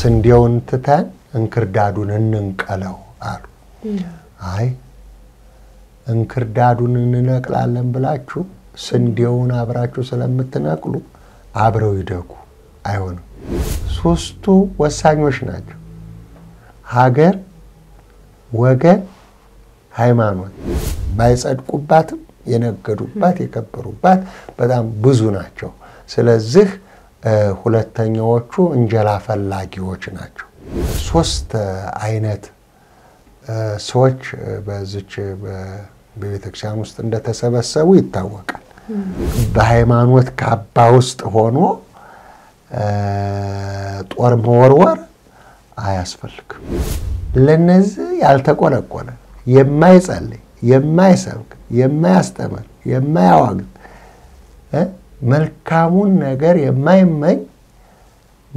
سنديون تتان انكردادون ننقلو قالو اي انكردادون ننقلالن بلاچو سنديون ابراچو سلامتناقلو ابرو يدكو አይሆን ሶስቱ ወሳኞች ናቸው ሀገር ወገን ሃይማኖት ባይጸድቁባትም የነገዱባት የከበሩባት በጣም ብዙ ናቸው ስለዚህ ሁለተኛዎቹ እንጀራ ፈላጊዎች ናቸው ሶስት አይነት ሰዎች በዚች በቤተክርስቲያን ውስጥ እንደተሰበሰቡ ይታወቃል በሃይማኖት ካባ ውስጥ ሆኖ ጦር መወርወር አያስፈልግም ለነዚህ ያልተቆለቆለ የማይጸልይ የማይሰብክ የማያስተምር የማያዋግ መልካሙን ነገር የማይመኝ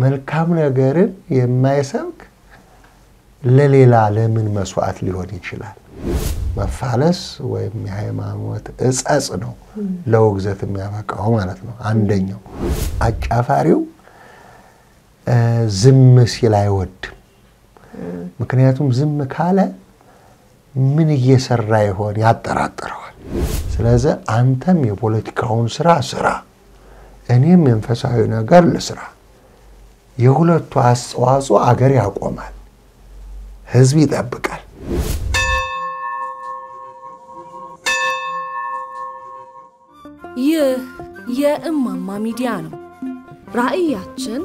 መልካም ነገርን የማይሰብክ ለሌላ ለምን መስዋዕት ሊሆን ይችላል መፋለስ ወይ ሃይማኖት እጻጽ ነው ለወግዘት የሚያበቃው ማለት ነው አንደኛው አጫፋሪው ዝም ሲል አይወድ ምክንያቱም ዝም ካለ ምን እየሰራ ይሆን ያጠራጥራል ስለዚህ አንተም የፖለቲካውን ስራ እኔም መንፈሳዊ ነገር ለስራ የሁለቱ አጽዋጽኦ አገር ያቆማል ህዝብ ይጣበቃል የእማማ ሚዲያ ነው ራእያችን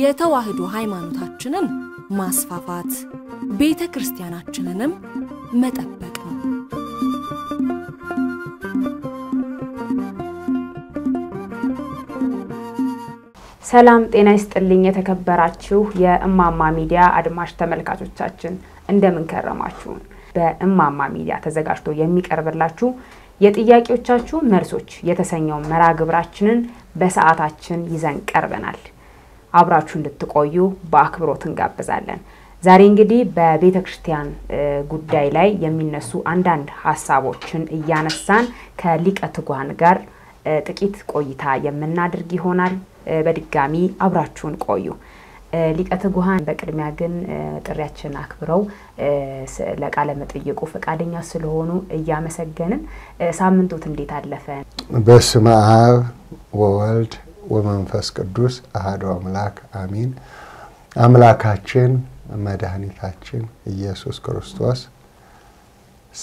የተዋህዶ ሃይማኖታችንን ማስፋፋት ቤተክርስቲያናችንንም መጠበቅ ነው ሰላም ጤና ይስጥልኝ የተከበራችሁ የእማማ ሚዲያ አድማጭ ተመልካቾቻችን እንደምን ከረማችሁ በእማማ ሚዲያ ተዘጋጅቶ የሚቀርብላችሁ የጥያቄዎቻችሁ መልሶች የተሰኘው መራግብራችንን በሰዓታችን ይዘን ቀርበናል አብራችሁ እንድትቆዩ በአክብሮት እንጋብዛለን ዛሬ እንግዲህ በቤተክርስቲያን ጉዳይ ላይ የሚነሱ አንዳንድ ሐሳቦችን እያነሳን ከሊቀ ትጓን ጋር ጥቂት ቆይታ የምናደርግ ይሆናል በድጋሚ አብራችሁን ቆዩ ሊቀ ትጓን በቅድሚያ ግን ጥሪያችን አክብረው ለቃለ መጠየቁ ፈቃደኛ ስለሆኑ እያመሰገንን ሳምንቱት እንዴት አለፈ በስመ አብ ወወልድ ወመንፈስ ቅዱስ አሐዱ አምላክ አሜን አምላካችን መድኃኒታችን ኢየሱስ ክርስቶስ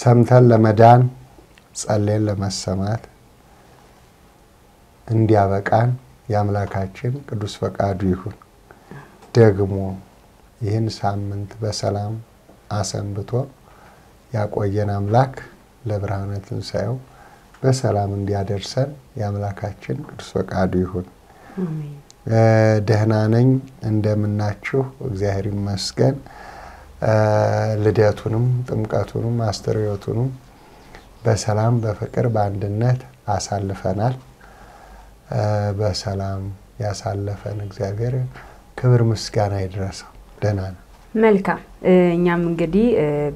ሰምተን ለመዳን ጸልየን ለመሰማት እንዲያበቃን ያምላካችን ቅዱስ ፈቃዱ ይሁን ደግሞ ይህን ሳምንት በሰላም አሰንብቶ ያቆየን አምላክ ለብርሃነ ትንሣኤው በሰላም እንዲያደርሰን ያምላካችን ቅዱስ ፈቃዱ ይሁን አሜን ደህናነኝ እንደምናችሁ እግዚአብሔር ይመስገን ልደቱንም ጥምቀቱንም አስተርእዮቱንም በሰላም በፍቅር በአንድነት አሳልፈናል በሰላም ያሳለፈን እግዚአብሔር ክብር ምስጋና ይድረሰው ደህናነኝ መልካም እኛም እንግዲህ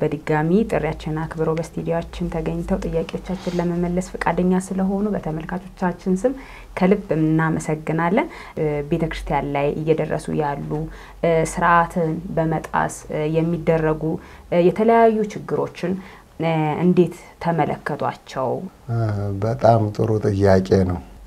በድጋሚ ጥሪያችን አክብሮ በስቱዲዮአችን ተገኝተው ጥያቄዎቻችን ለመመለስ ፈቃደኛ ስለሆኑ በተመልካቾቻችን ስም ከልብ እናመሰግናለን ቤተክርስቲያን ላይ እየደረሱ ያሉ ስርዓትን በመጣስ የሚደረጉ የተለያዩ ችግሮችን እንዴት ተመለከቷቸው በጣም ጥሩ ጥያቄ ነው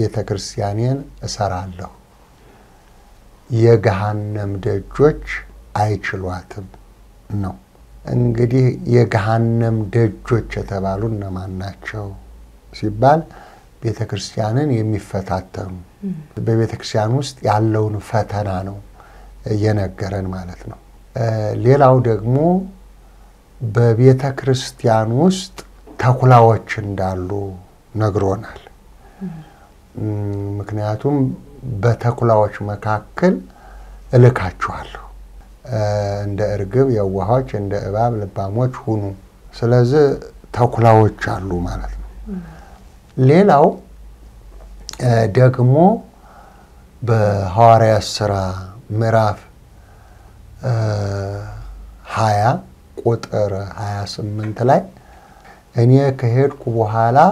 ቤተክርስቲያንን እሰራለሁ የገሃነም ደጆች አይችሏትም ነው እንግዲህ የገሃነም ደጆች ተባሉ እነማን ናቸው ሲባል ቤተክርስቲያንን የሚፈታተኑ በቤተክርስቲያን ውስጥ ያለውን ፈተና ነው የነገረን ማለት ነው ሌላው ደግሞ በቤተክርስቲያን ውስጥ ተኩላዎች እንዳሉ ነግሮናል ምክንያቱም በተኩላዎች መካከል እልካቸዋለሁ عند أرجب يا وهاج عند أباب لباموت هونو سلازة تأكلوا وتشالوا مالتنا ليلاو دعمو بهاري السرا مراف هايا قطر هايا سمنتلاي أني كهير كبوهالا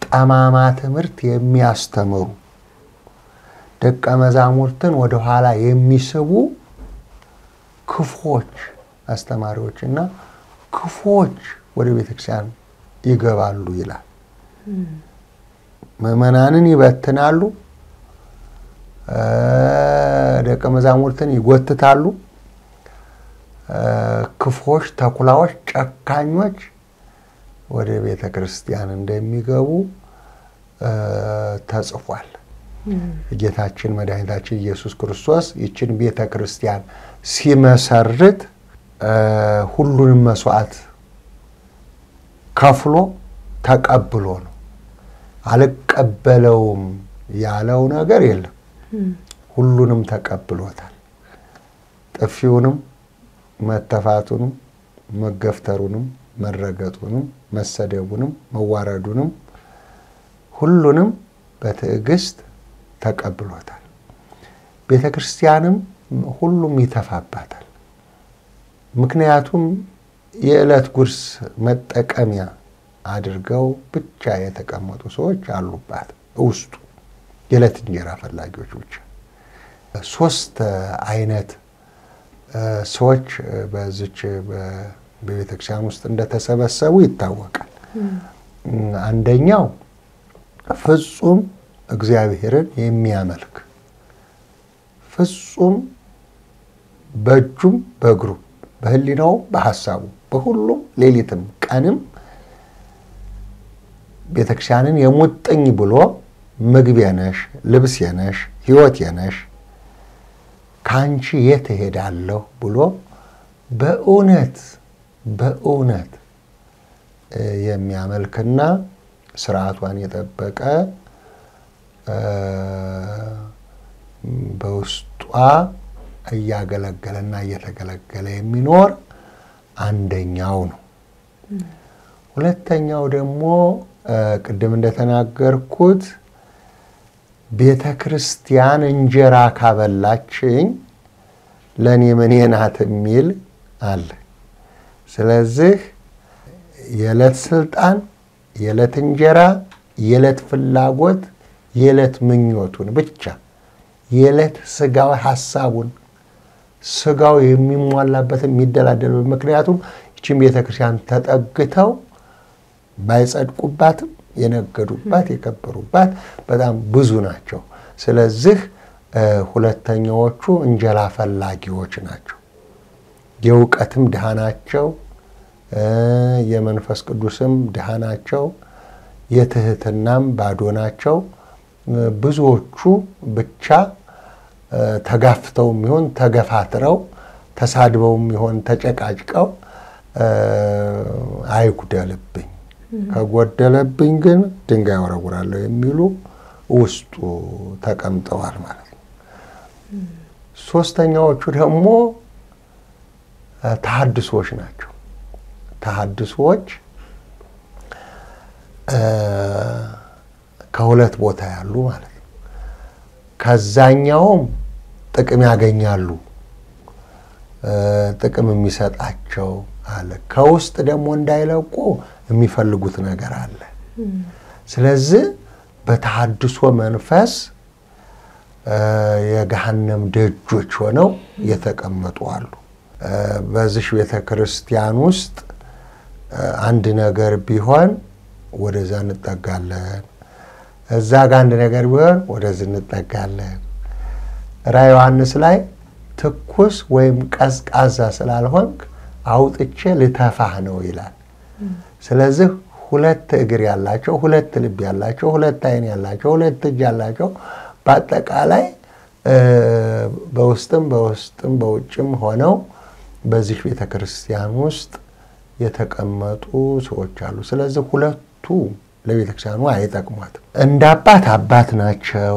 تأمامات مرت يمياستمرو دك أمازامورتن ودهالا يميسبو كفوج أستماروجنا كفوج وري بيتكسان يجبالو يلا ما منانني بتنالو دك أمازامورتن يقوتتالو كفوج تاكلاوج تكانوج ولكن هناك كريستيان يقولون ان تزوال يقولون ان يسوع كريستوس يقولون بيتا كريستيان سيما سرد هلون مسوات كافلو تقبلون على قبلهم يعلون غير هلونم تقبلوتال طفيونم متفاتونم مغفترونم مرغتونم مسدبونم مواردونم ሁሉንም በትዕግስት ተቀብሎታል ቤተክርስቲያንም ሁሉም ይተፋባታል ምክንያቱም የዕለት ጉርስ መጠቀሚያ አድርገው ብቻ የተቀመጡ ሰዎች አሉባት ውስጡ የዕለት እንጀራ ፈላጊዎች ብቻ ሶስት አይነት ሰዎች በዚች በቤተክርስቲያን ውስጥ እንደተሰበሰቡ ይታወቃል አንደኛው فصوم እግዚአብሔርን የሚያመልክ فصوم በእጁም በእግሩ በህሊናው በሐሳቡ በሁሉ ሌሊትም ቀንም ቤተክርስቲያንን የሞጠኝ ብሎ ምግብ ያነሽ ልብስ ያነሽ ህይወት ያነሽ ካንቺ የተሄዳለው ብሎ በእውነት የሚያመልክና ስራቷን የጠበቀ በውስጧ ያገለገለና የተገለገለ የሚኖር አንደኛው ነው ሁለተኛው ደግሞ ቀደም እንደተናገርኩት ቤተክርስቲያን እንጀራ ካበላችኝ ለኔ ምን እናት ሚል አለ ስለዚህ የለት ስልጣን የለት እንጀራ የለት ፍላጎት የለት ምኞቱን ብቻ የለት ስጋው ሐሳቡን ስጋው የሚሟላበት የሚደላደል ምክንያቱም እቺም ቤተክርስቲያን ተጠግተው ባይጸድቁባትም የነገዱባት የከበሩባት በጣም ብዙ ናቸው ስለዚህ ሁለተኛዎቹ እንጀራ ፈላጊዎች ናቸው የውቀትም ደሃናቸው የመንፈስ ቅዱስም ደሃናቸው የትህትናም ባዶናቸው ብዙዎቹ ብቻ ተጋፍተውም ይሁን ተገፋትረው ተሳድበውም ይሁን ተጨቃጭቀው አይጉደልብኝ ከጎደለብኝ ግን ድንጋይ ወረውራለሁ የሚሉ ውስጡ ተቀምጠዋል ማለት ነው ሶስተኛዎቹ ደግሞ ተሐድሶች ናቸው ተሐድሶች ከሁለት ቦታ ያሉ ማለት ነው ከዛኛውም ጥቅም ያገኛሉ ጥቅም የሚሰጣቸው አለ ከውስጥ ደግሞ እንዳይለቁ የሚፈልጉት ነገር አለ ስለዚህ በተሐድሶ መንፈስ የገሃነም ደጆች ሆነው የተቀመጡ አሉ በዚህ ቤተክርስቲያን ውስጥ አንድ ነገር ቢሆን ወደዛ እንጠጋለን እዛ ጋር አንድ ነገር ቢሆን ወደዛ እንጠጋለን ራዕየ ዮሐንስ ላይ ትኩስ ወይም ቀዝቃዛ ስላልሆንክ አውጥቼ ልተፋህ ነው ይላል ስለዚህ ሁለት እግር ያላቸው ሁለት ልብ ያላቸው ሁለት አይን ያላቸው ሁለት እጅ ያላቸው በአጠቃላይ በውስጥም በውጭም ሆነው በዚህ ቤተክርስቲያን ውስጥ የተቀመጡ ሰዎች አሉ ስለዚህ ሁለቱ ለቤተክርስቲያኑ አይጠቅሟት እንደ አባት ናቸው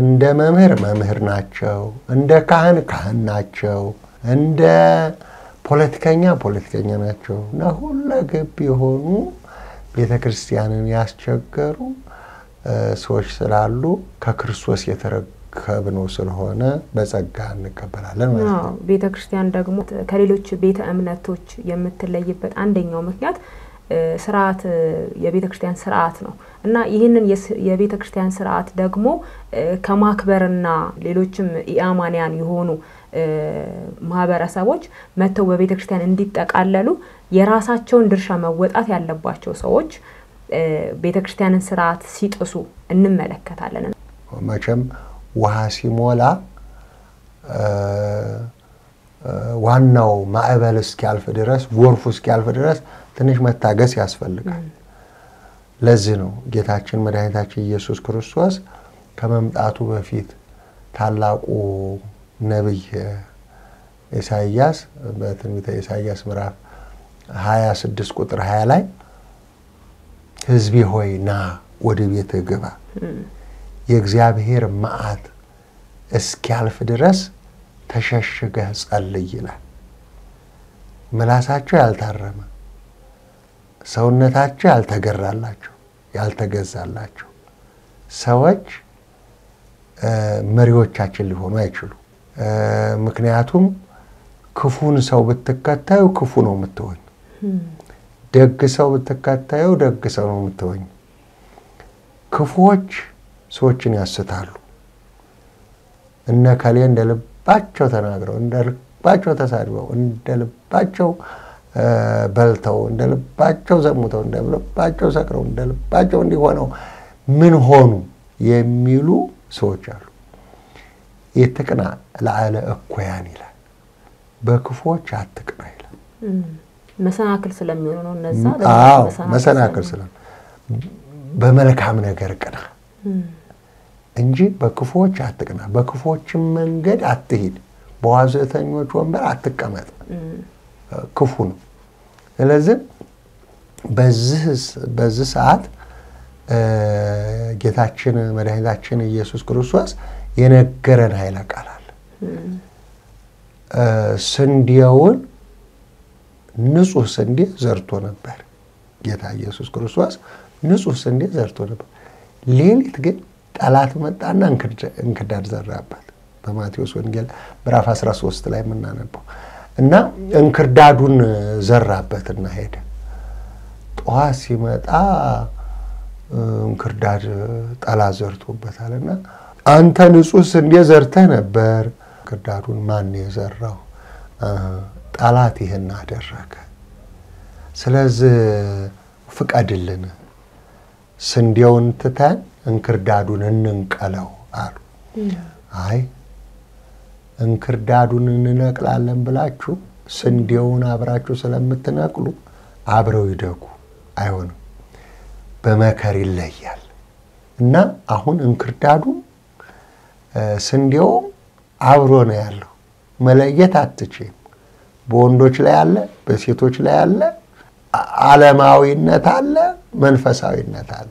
እንደ መምህር ናቸው እንደ ካህን ናቸው عند ፖለቲከኛ ናቸው እና ሁሉ ገብ የሆኑ ቤተክርስቲያንን ያስቸገሩ ሰዎች ስላሉ ከክርስቶስ የተረከብነው ስለሆነ በጸጋ እንቀበላለን ማለት ነው። ቤተክርስቲያን ደግሞ ከሌሎች ቤተ እምነቶች የምትለይበት አንደኛው ምክንያት ስርዓት የቤተክርስቲያን ስርዓት ነው እና ይሄንን የቤተክርስቲያን ስርዓት ደግሞ ከማክበርና ሌሎችም ኢአማንያን ይሆኑ ማህበረሰቦች መተው በቤተክርስቲያን እንዲጠቃለሉ የራሳቸውን ድርሻ መወጣት ያለባቸው ሰዎች ቤተክርስቲያንን ስርዓት ሲጥሱ እንመለከታለን መቼም ውሃ ሲሞላ ዋናው ማዕበልስ ካልፈ ድረስ ወርፉስ ካልፈ ድረስ تنش متاجس ياسفلك لازنو جتاچن مدهنتاچن يسوع كريستوس كما متعتو بفيت تعلقو نبي إسحاقياس بتنبيت إسحاقياس مرا 26 قطر 20 ላይ حزبي هوينا ወደ ቤት ገባ የእግዚአብሔር ማዓት እስኪያልፍ ድረስ ተሸሽገህ ጸልይ ይላል መላሳቸው ያልታረመ ሰውነታቸው ያልተገራላቸው ያልተገዛላቸው ሰዎች መሪዎቻችን ሊሆኑ አይችሉ ምክንያቱም ክፉን ሰው በተከታዩ ክፉ ነው የምትሆን ደግ ሰው በተከታዩ ደግ ሰው ነው የምትሆን ክፉዎች ሰዎችን ያስታሉ እና ካለ እንደልባቸው ተናግረው እንደልባቸው ተሳድበው እንደልባቸው በልተው እንደልባቸው ዘሙተው እንደልባቸው ሰክረው እንደልባቸው እንዲሆነው ምን ሆኑ የሚሉ ሰዎች አሉ የተቀና ለዓለ እኮያን ይላል በክፎች አትቀና ይላል መሰናክል ስለሚሆኑ ነው እነዛ መሰናክል ስለሚሆኑ በመልካም ነገር ቀና እንጂ በክፎች አትቀና በክፎችም መንገድ አትሂድ በዋዘተኞች ወንበር አትቀመጥ كفون. لازم بزه ساعات جتاچن مدهنتاچن ኢየሱስ ክርስቶስ የነገረን ኃይለ ቃላል ስንዴውን ንጹህ ስንዴ ዘርቶ ነበር ጌታ ኢየሱስ ክርስቶስ ንጹህ ስንዴ ዘርቶ ነበር ሌሊት ግን ጠላት መጣና እንክዳድ ዘራበት በማቴዎስ ወንጌል ምዕራፍ 13 ላይ ምናነባው እና እንክርዳዱን ዘራበትና ሄደ ጧት ሲመጣ እንክርዳድ ጣላ ዘርቶበታልና አንተ ንጹህ እንደ ዘርተህ ነበር እንክርዳዱን ማን የዘራው ጣላት ይሄን አደረከ ስለዚህ ፍቃድልን ስንዴውን ትተን እንክርዳዱን እንንቀለው አሉ አይ እንክርዳዱን እንነቅላለን ብላችሁ ስንዴውን አብራችሁ ስለምትነቅሉ አብረው ይደጉ አይሆንም በመከር ይለያል እና አሁን እንክርዳዱ ስንዴው አብሮ ነው ያለው መለየት አትችም በወንዶች ላይ አለ በሴቶች ላይ አለ ዓለማዊነት አለ መንፈሳዊነት አለ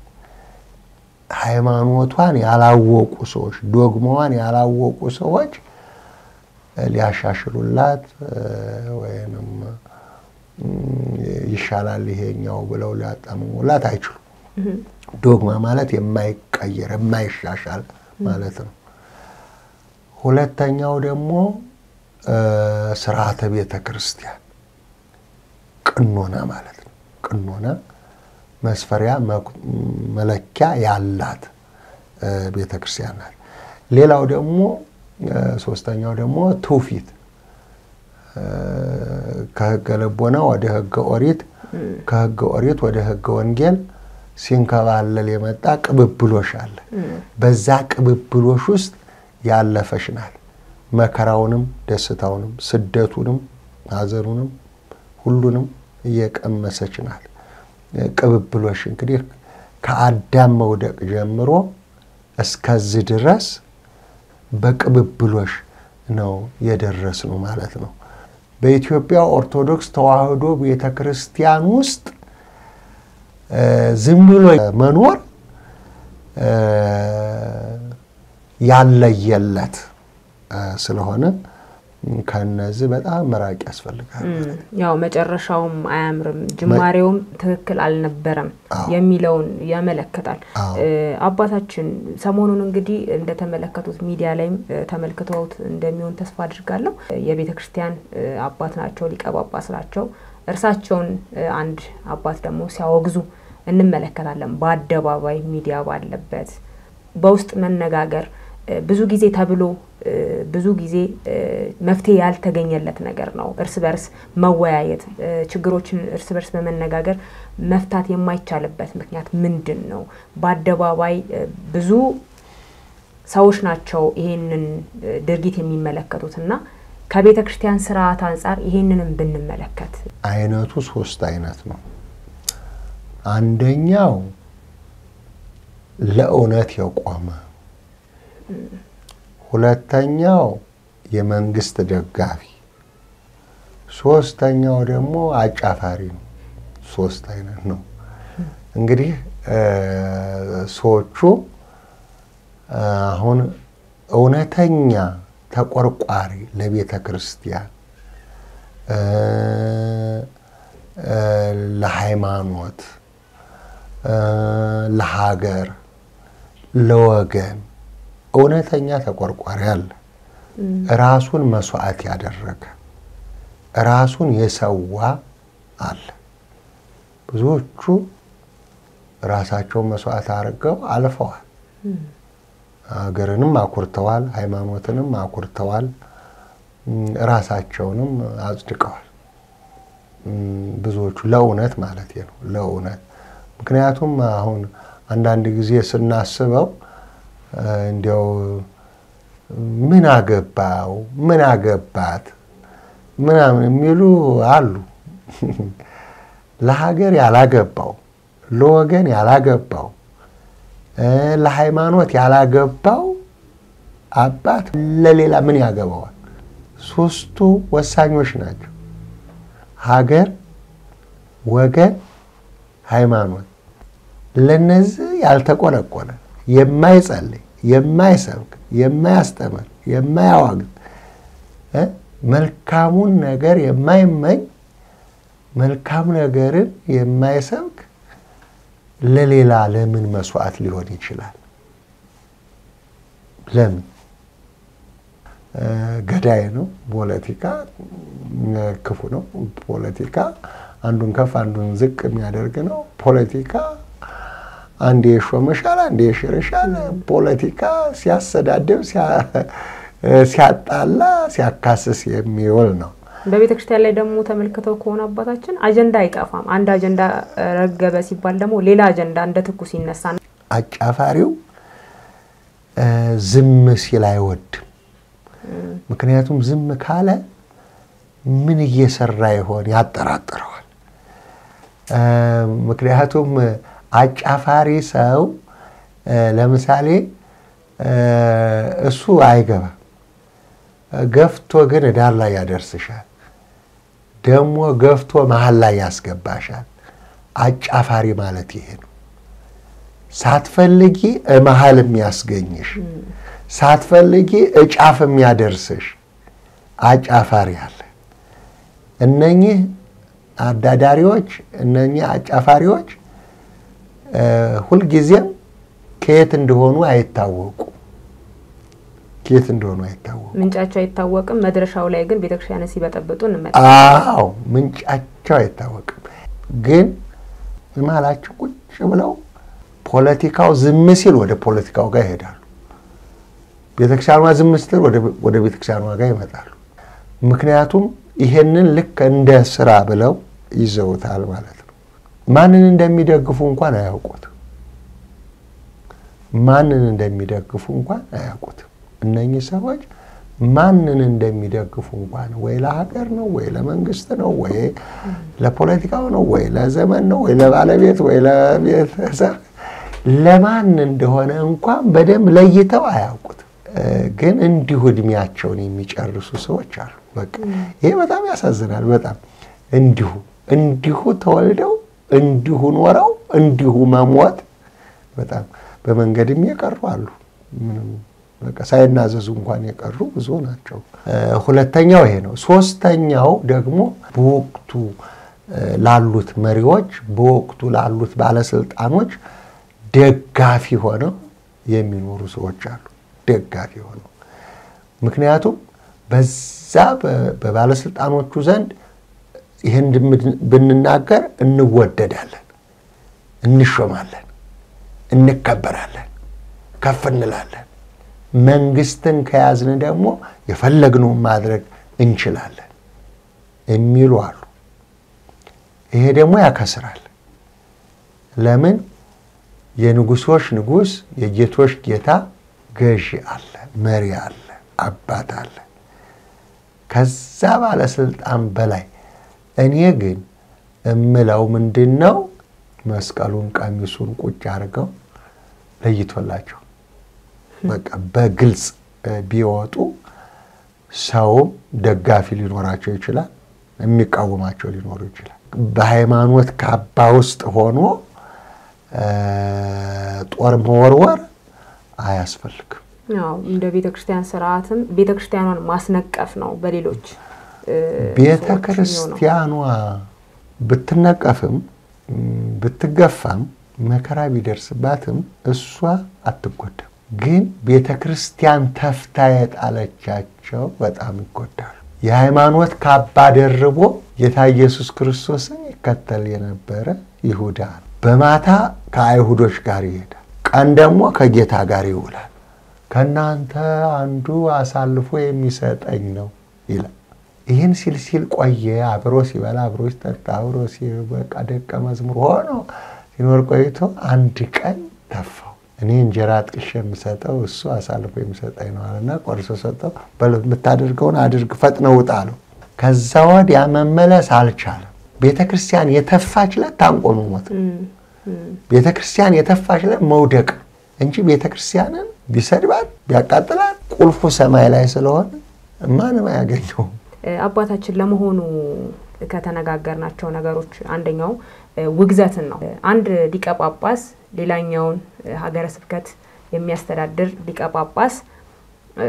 ሃይማኖቷን ያላወቁ ሰዎች ዶግማዋን ያላወቁ ሰዎች ሊያሻሽሉላት ወይንም ይሻላል ይሄኛው ብለው ሊያጣሙላት አይችሉ ዶግማ ማለት የማይቀየር የማይሻሻል ማለት ነው ሁለተኛው ደግሞ ስርዓተ ቤተክርስቲያን ቅኖና ማለት ነው ቅኖና መስፈሪያ መለኪያ ያላት ቤተክርስቲያን ናት ሌላው ደግሞ ሶስተኛው ደግሞ ቶፊት ከገለቦና ወደ ህገ ኦሪት ከህገ ኦሪት ወደ ህገ ወንጌል ሲንከባለል የመጣ ቅብብሎሽ አለ በዛ ቅብብሎሽ ውስጥ ያለፈሽናል መከራውንም ደስታውንም ስደቱንም هازرونم هلونم يك أم سجنال كأب بلوشين كدير كعدم مودك جمرو أسكاز درس بكأب بلوش نو يدرس نو مالتنا بإثيوبيا أرثوذكس توعهدو بيتا كريستيانوست زملوي منور يلا يلات سلهونا كان زبد مراك أسفل يوم أجرشهم عامرم جماريهم تكل على نبرم يميلون يا ملكتان أبطاتشن سامونون قدي عند تملكتوه ميديا لهم تملكتوه عند ميون تسفارج قالوا يبي تكريستيان أبطنا أشوليك أبو أباس لأشوا إرساتشون عند أبطات دموس يعوجزوا إن الملكتان لهم بعد دبابي ميديا بعد لباد بوست من نجاجر بزوجي زي تابلو بزوجي زي مفتي على تجنيلات نجارنا إرث برس مواعيد تجروتشن إرث برس من نجار مفتات يماي تجلب بس مكنيات من دنو بعد دواوي بزو سويش ناتشو إيهن درجتي من ملكات وتنا كبيت كريستيان سرعة أنصار إيهن بين الملكات عيناتوس خوست عيناتنا عندنياو لأونات يقامه ሁለተኛው የመንግስት ደጋፊ ሶስተኛው ደግሞ አጫፋሪ ነው ሶስት አይነት ነው እንግዲህ ሶቹ አሁን እውነተኛ ተቆርቋሪ ለቤተ ክርስቲያን ለሃይማኖት ለሀገር ለወገን እውነተኛ ተቆርቋሪ አለ ራሱን መስዋዕት ያደረገ ራሱን የሰዋ አለ ብዙዎቹ ራሳቸው መስዋዕት አድርገው አልፈዋል ሀገርንም አኩርተዋል ሃይማኖትንም አኩርተዋል ራሳቸውንም አጽድቀዋል ብዙዎቹ ለእውነት ማለት ነው ለእውነት ምክንያቱም አሁን አንዳንድ ጊዜ ስናስበው ምን አገባው ምን አገባት ምናምን የሚሉ አሉ ለሀገር ያላገባው ለወገን ያላገባው ለሃይማኖት ያላገባው አባት ለሌላ ምን ያገባዋል ሶስቱ ወሳኞች ናቸው ሀገር ወገን ሃይማኖት ለነዚህ ያልተቆረቆረ የማይጸልይ የማይሰብክ የማያስተምር የማያዋግ መልካሙን ነገር የማይመኝ መልካም ነገርን የማይሰብክ ለሌላ ለምን መስዋዕት ሊሆን ይችላል ለምን ገዳይ ነው ፖለቲካ ክፉ ነው ፖለቲካ አንዱን ከፍ አንዱን ዝቅ የሚያደርግ ነው ፖለቲካ አንዴ ሾመሻል አንዴ ሽርሻል ፖለቲካ ሲያሰዳደብ ሲያጣላ ሲያካስስ የሚወል ነው በቤተ ክርስቲያን ላይ ደሞ ተመልክተው ከሆነ አባታችን አጀንዳ አይጣፋም አንድ አጀንዳ ረገበ ሲባል ደሞ ሌላ አጀንዳ እንደትኩስ ይነሳል አጫፋሪው ዝም ሲል አይወድ ምክንያቱም ዝም ካለ ምን እየሰራ ይሆን ያጠራጥራል ምክንያቱም አጫፋሪ ሰው ለምሳሌ እሱ አይገባ ገፍቶ ግን ዳር ላይ ያደርስሻል ደሞ ገፍቶ መሃል ላይ ያስገባሻል አጫፋሪ ማለት ይሄ ነው ሳትፈልጊ መሃልም ያስገኝሽ ሳትፈልጊ እጫፍም ያደርስሽ አጫፋሪ አለ እነኚህ አዳዳሪዎች እነኚህ አጫፋሪዎች ሁል ጊዜ ከየት እንደሆኑ አይታወቁ ከየት እንደሆኑ አይታወቁ ምንጫቸው አይታወቅም መድረሻው ላይ ግን ቤተክርስቲያን ሲበጠብጡ እንመጣለን አዎ ምንጫቸው አይታወቅም ግን ማላችሁ ቁጭ ብለው ፖለቲካው ዝም ሲል ወደ ፖለቲካው ጋር ይሄዳሉ ቤተክርስቲያኗ ዝም ስትል ወደ ቤተክርስቲያኗ ጋር ይመጣሉ ምክንያቱም ይሄንን ልክ እንደ ስራ ብለው ይዘውታል ማለት ነው ማንን እንደሚደግፉ እንኳን አያውቁት ማንን እንደሚደግፉ እንኳን አያውቁት እነኚህ ሰዎች ማንንን እንደሚደግፉ እንኳን ወይ ለሀገር ነው ወይ ለመንግስት ነው ወይ ለፖለቲካው ነው ወይ ለዘመን ነው ወይ ለባለቤት ወይ ለቤት ለማን እንደሆነ እንኳን በደም ለይተው አያውቁት ግን እንዲሁ እድሜያቸውን የሚጨርሱ ሰዎች አሉ በቃ ይሄ በጣም ያሳዝናል በጣም እንዲሁ ተወልደው እንዲሁ ኖረው እንዲሁ መሞት በጣም በመንገድም ይቀርዋሉ ምንም በቃ ሳይናዘዙ እንኳን ይቀሩ ብዙ ናቸው ሁለተኛው ይሄ ነው ሶስተኛው ደግሞ በወቅቱ ላሉት መሪዎች በወቅቱ ላሉት ባለስልጣኖች ደጋፊ ሆነው የሚኖሩ ሰዎች አሉ ደጋፊ ሆነው ምክንያቱም በዛ በባለስልጣኖቹ ዘንድ ይሄን ብንናገር እንወደዳለን እንሾማለን እንከበራለን ከፍ እንላለን መንግስትን ከያዝን ደግሞ የፈለግነው ማድረግ እንችላለን እሚሉ አሉ ይሄ ደግሞ ያከስራል ለምን የንጉሶች ንጉስ የጌቶች ጌታ ገዢ አለ መሪ አለ አባት አለ ከዛ ባለስልጣን በላይ እኔ ግን እምለው ምንድነው መስቀሉን ቀሚሱን ቁጭ አድርገው ለይቶላቸው በቃ በግልጽ ቢወጡ ሰው ደጋፊ ሊኖራቸው ይችላል የሚቃወማቸው ሊኖር ይችላል በሃይማኖት ካባ ውስጥ ሆኖ ጦር መወርወር አያስፈልግም ያው እንደ ቤተክርስቲያን ሥርዓትም ቤተክርስቲያኗን ማስነቀፍ ነው በሌሎች ቤተክርስቲያኗ ብትነቀፍም ብትገፋም መከራ ቢደርስባትም እሷ አትጎዳም ግን ቤተክርስቲያን ተፍታ የጣለቻቸው በጣም ይጎዳሉ የሃይማኖት ካባ ደርቦ ጌታ ኢየሱስ ክርስቶስን ይከተል የነበረ ይሁዳ በማታ ከአይሁዶች ጋር ይሄዳል ቀን ደግሞ ከጌታ ጋር ይውላል ከናንተ አንዱ አሳልፎ የሚሰጠኝ ነው ይላል ይሄን ሲል ቆየ አብሮ ሲበላ አብሮ ሲጠጣ አብሮ ሲበቃ ደቀ መዝሙር ሆኖ ሲኖር ቆይቶ አንድ ቀን ተፋ እኔ እንጀራ አጥቅሼ የምሰጠው እሱ አሳልፎ የሚሰጠኝ ነው አለና ቆርሶ ሰጠው በልምታደርገውን አድርግ ፈጥነው ጣለው ከዛ ወዲያ መመለስ አልቻለም ቤተክርስቲያን የተፋችለት ታንቆ ነው ሞት ቤተክርስቲያን የተፋችለት መውደቅ እንጂ ቤተክርስቲያንን ቢሰድባት ቢያቃጥላት ቁልፉ ሰማይ ላይ ስለሆነ ማንም አያገኘው አባታችን ለመሆኑ ከተነጋገርናቸው ነገሮች አንደኛው ውግዘትን ነው አንድ ዲቀጳጳስ ሌላኛውን ሀገረ ስብከት የሚያስተዳድር ዲቀጳጳስ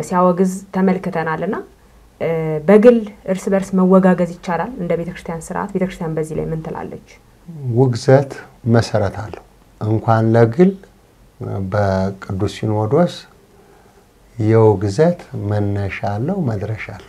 ሲያወግዝ ተመልክተናልና በግል እርስ በርስ መወጋገዝ ይቻላል እንደ ቤተክርስቲያን ሥርዓት ቤተክርስቲያን በዚህ ላይ ምን ትላለች ውግዘት መሰረት አለው እንኳን ለግል በቅዱስ ሲኖዶስ የውግዘት መነሻ አለው መድረሻ አለው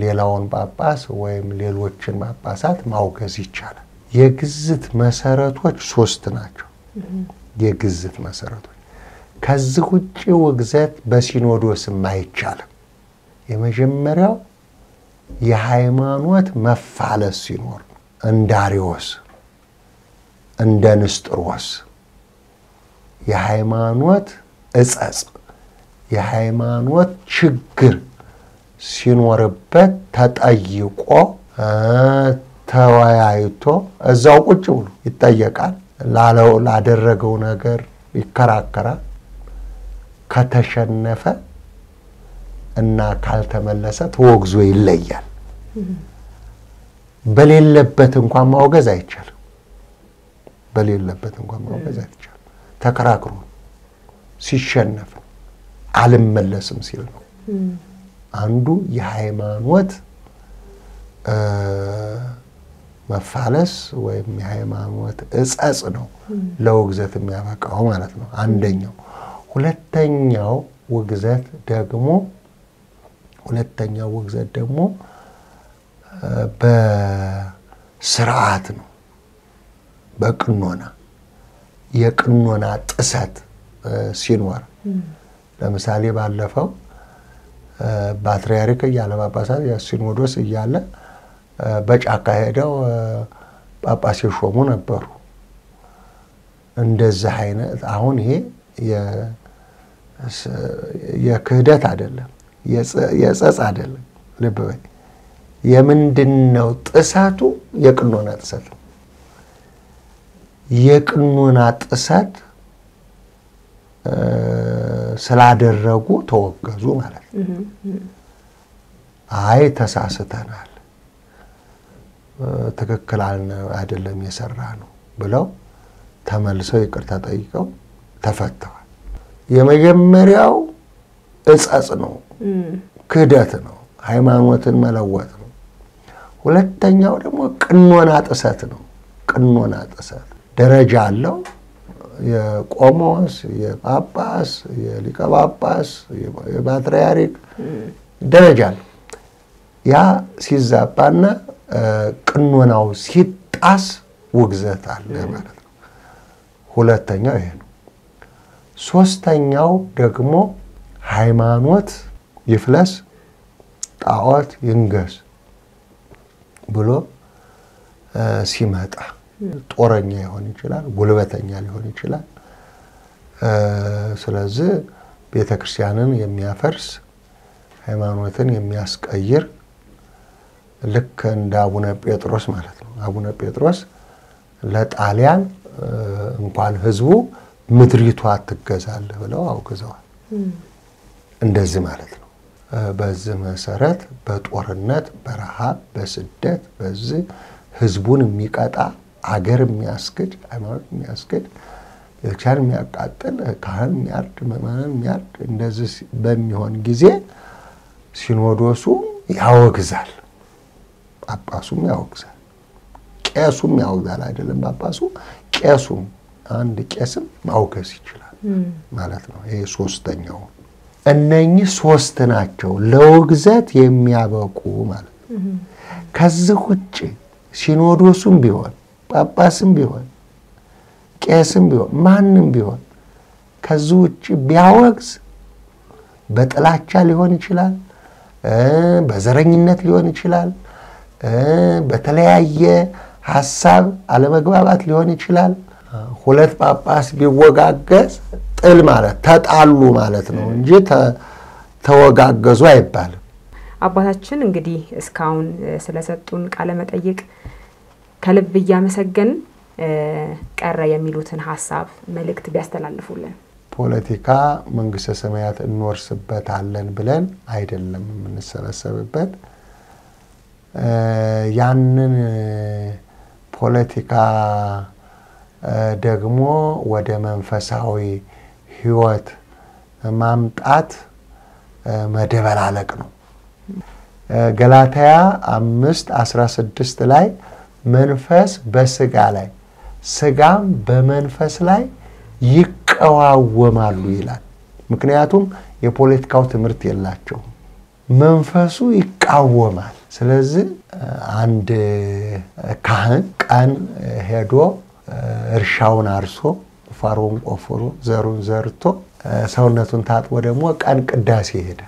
ሌላውን ጳጳስ ወይም ሌሎችን ጳጳሳት ማውገዝ ይቻላል የግዝት መሰረቶች ሶስት ናቸው የግዝት መሰረቶች ከዚህ ውጪ ወግዘት በሲኖዶስ ማይቻለም የመጀመሪያው የሃይማኖት መፋለስ ሲኖር እንዳሪዎስ እንደንስጥሮስ የሃይማኖት እጻጽ የሃይማኖት ችግር ሲኖርበት ተጠይቆ ተወያይቶ እዛው ቁጭ ብሎ ይጠየቃል ላለው ላደረገው ነገር ይከራከራል ከተሸነፈ እና ካልተመለሰ ተወግዞ ይለያል በሌለበት እንኳን ማውገዝ አይቻልም በሌለበት እንኳን ማውገዝ አይቻልም ተከራክሮ ሲሸነፍ አልመለስም ሲል ነው አንዱ የሃይማኖት መፋለስ ወይ የሃይማኖት እጻጽ ነው ለውግዘት የሚያበቃው ማለት ነው አንደኛው ሁለተኛው وجزات داعمو، ولتنيا وجزات داعمو بسرعاتنا، بكنونا، يكنونا تسات سينوار. لما سالي بعلفه باترياريك يالا باباسات يا سينوروس يالا بج أكاهدا وباباسي شومون أبرو. عند الزحينة عون هي يا كهدات عدلا، يا ساس عدلا لبوي. يا من دنو تساتو يكنونا تساتو. يكنونا تسات سلاد الرجو توجزون على عاي تساستنا على تككل على عدلا ميسرانو بلو ثمل سويكر تطيقو تفتح يما يجمرياو اساسنو كداتنو ሃይማኖትን መለወጥ ነው ሁለተኛው ደግሞ ቅኖና ጥሰት ነው ቅኖና ጥሰት ደረጃ አለው የቆሞስ የጳጳስ የሊቀ ጳጳስ የፓትርያርክ ደረጃ ነው ያ ሲዛባና ቅኖናው ሲጣስ ወግዘት አለ ማለት ነው ሁለተኛው ይሄ ነው ሶስተኛው ደግሞ ሃይማኖት ይፍለስ ጣዖት ይንገስ ብሎ ሲመጣ ጦረኛ ይሆን ይችላል ጉልበተኛ ሊሆን ይችላል ስለዚህ ቤተክርስቲያንን የሚያፈርስ ሃይማኖትን የሚያስቀይር ልክ እንደ አቡነ ጴጥሮስ ማለት ነው አቡነ ጴጥሮስ ለጣሊያን እንኳን ህዝቡ ምድሪቷ አትገዛል ብለው አውግዘዋል እንደዚህ ማለት ነው بز مسارات بتورنات برهاب بسدات بز هزبون ميقطع ሀገር የሚያስከድ አይማር የሚያስከድ የቻር የሚያቃጥል ካህን የሚያርድ መማን የሚያርድ እንደዚህ በሚሆን ጊዜ ሲኖዶሱ ያወግዛል ጳጳሱም ያወግዛል ቄሱም ያወግዛል አይደለም ጳጳሱ ቄሱም አንድ ቄስም ማውገዝ ይችላል ማለት ነው ይሄ ሶስተኛው أنني سوستناكو لوجزات يميابكو ماله كزوجي شنودو سنبيون بابا سنبيون كاسنبيون مانبيون كزوجي بيوكس باتلاتشا ليوني شلال بزرنينات ليوني شلال باتلايا حساب على مجموعات ليوني شلال خلت بابا سبيوكاكاس المارة تتعلو مالتنا ونجيت توقع قزوائي بالب أبوهاتشن انجدي اسكاون سلاساتون كالمت ايك كالب بيا مساقن كارا يميلو تنحاساب ملك تبيستل اللفولة بوليتيكا منغس سميات النور سببت علن بلن عيد اللم من السلاسة ببت يعنن بوليتيكا دقمو ودمن فساوي هوت مامطات مدبلالق نو ገላትያ 5:16 ላይ መንፈስ በስጋ ላይ ስጋም በመንፈስ ላይ ይቀዋወማሉ ይላል ምክንያቱም የፖለቲካው ትምርት የላቸው መንፈሱ ይቃወማል ስለዚህ አንድ ካህን ቀን ሄዶ እርሻውን አርሶ ፋሮን ቆፈሩ ዘሩን ዘርቶ ሰውነቱን ታጥቦ ደግሞ ቀን ቅዳሴ ሄደ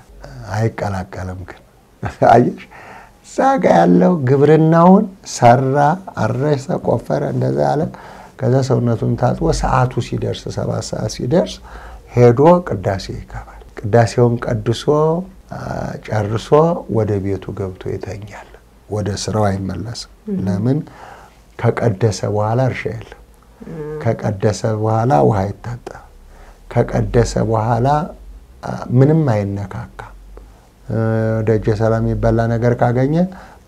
አይቀላቀለም ግን አይሽ ሳጋ ያለው ግብርናውን ሰራ አረሰ ቆፈረ እንደዛ አለ ከዛ ሰውነቱን ታጥቦ ሰዓቱ ሲደርስ 7 ሰዓት ሲደርስ ሄዶ ቅዳሴ ይካባል ቅዳሴውን ቀድሶ ጨርሶ ወደ ቤቱ ገብቶ ይተኛል ወደ ስራው አይመለስም ለምን ከቀደሰ በኋላ እርሻል ከቀደሰ በኋላ ውሃ ይጣጣ ከቀደሰ በኋላ ምንም አይነካካ ደጀ ሰላም ይባላ ነገር ካገኘ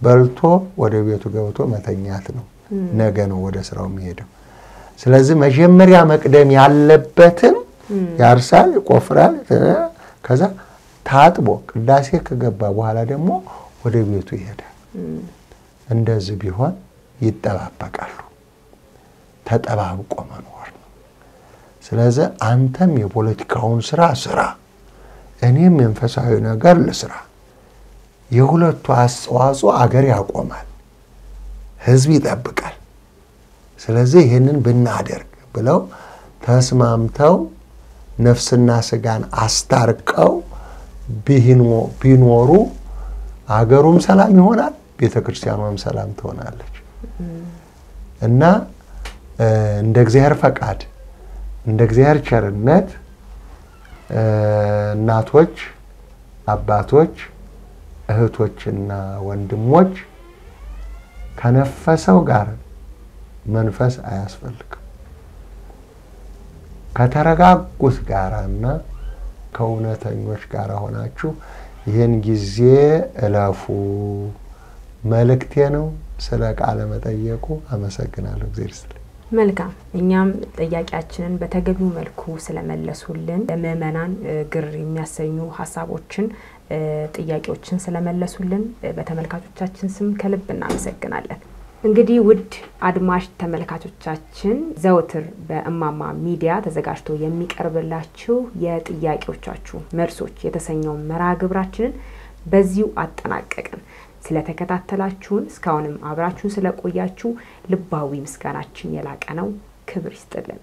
በልቶ ወደ ቤቱ ገብቶ መተኛት ነው ነገ ነው ወደ ስራው የሚሄደው ስለዚህ መጀመሪያ መቅደም ያለበትን ያርሳል ቆፍራል ከዛ ታጥቦ ቅዳሴ ከገባ በኋላ ደግሞ ወደ ቤቱ ይሄዳል እንደዚህ ቢሆን ይጣባባቃሉ ተጣባብቆ መኖር ስለዚህ አንተም የፖለቲካውን ስራ أنيم من فسحين أجر لسرع يقول تعس وعس وعجر يعقوم على هزبي ذبك على سلزيه هنن بالنادر بلو تسمع متو نفس الناس جان أستركوا بينو بينورو عجرهم سلام يهونات بيت كريستيانهم سلام تهونات إننا عندك زهر فقعد عندك زهر شرنات እናቶች አባቶች እህቶችና ወንድሞች ከነፈሰው ጋር መንፈስ አያስፈልግም ከተረጋጉት ጋርና ከውነተኞች ጋር ሆናችሁ ይሄን ጊዜ እላፉ መልክቴ ነው ስለ ቃለ መጠየቁ አመሰግናለሁ እግዚአብሔር ይስጥልኝ ملكا إنيام تيجي أشين بتجدو ملكو سلاملا سولن ممنان قري مياسينو حساب أشين تيجي أشين سلاملا سولن بتملكاتو أشين سم كلبنا مسكنا له إنجدي ود عدماش تملكاتو أشين زوتر بأماما ميديا تزعجتو يميك أربلاشو يتيجي أشاشو مرسوش يتسينو مراقب راتشين بزيو أتناكعن ስለተከታተላችሁን ስካውንም አብራችሁን ስለቆያችሁ ልባዊ ምስጋናችን የላቀ ነው ክብር ይስጥልን